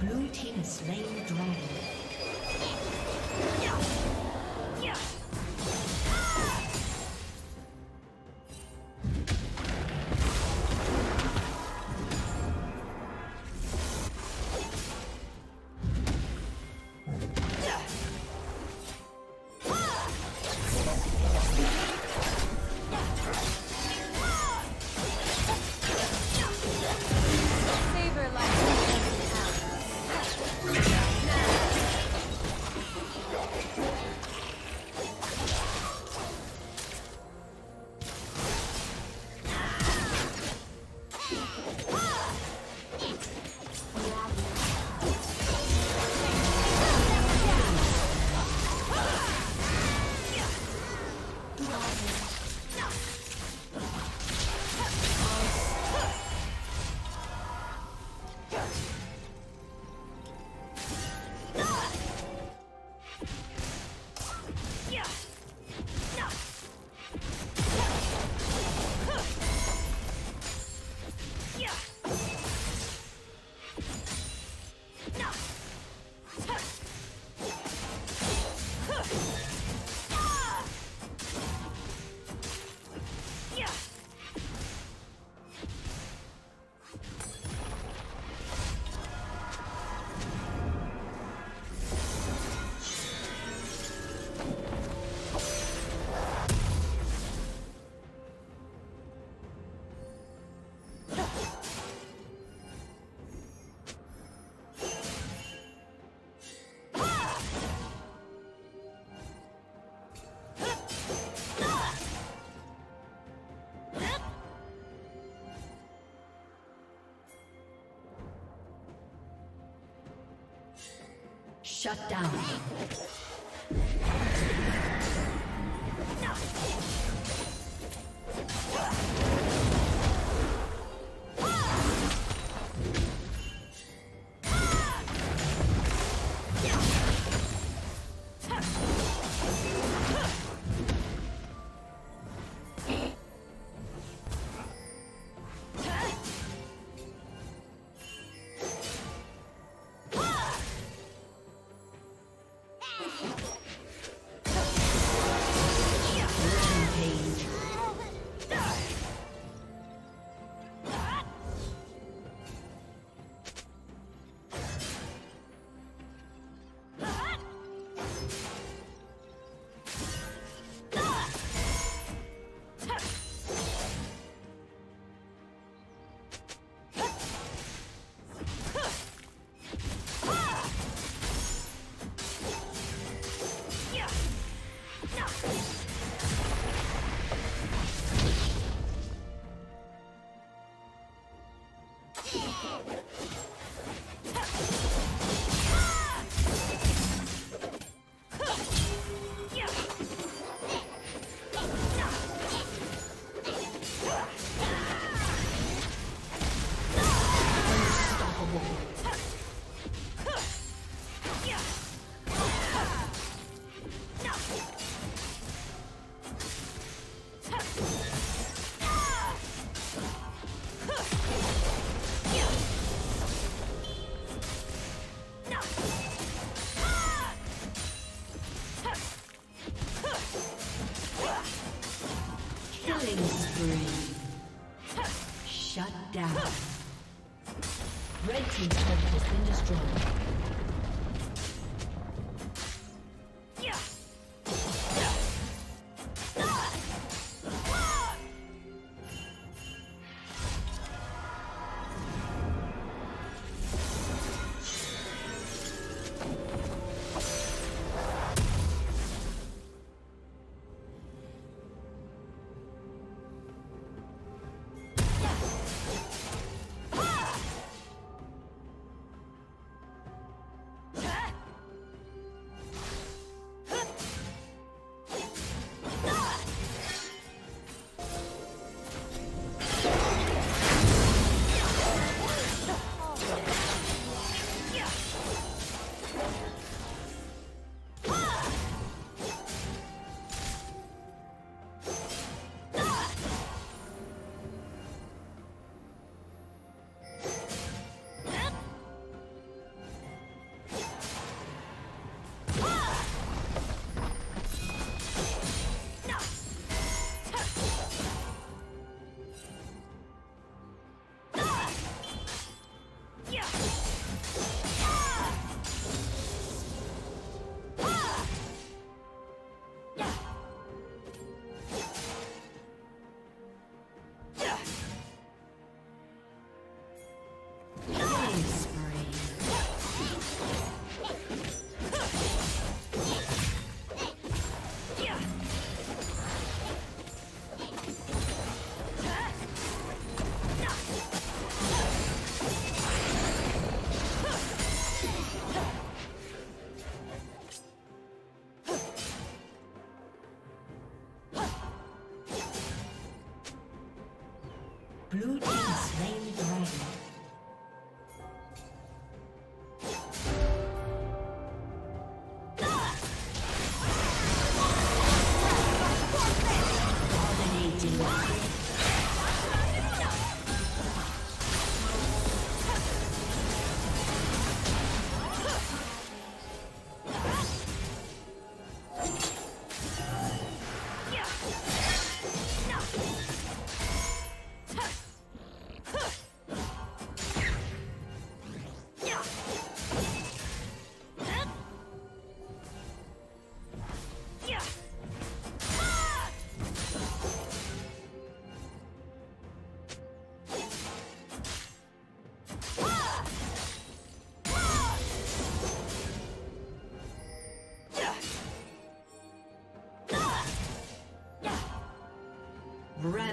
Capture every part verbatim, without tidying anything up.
Blue team has slain the dragon. Shut down. Shut down. Red team's turret has been destroyed.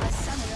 A summoner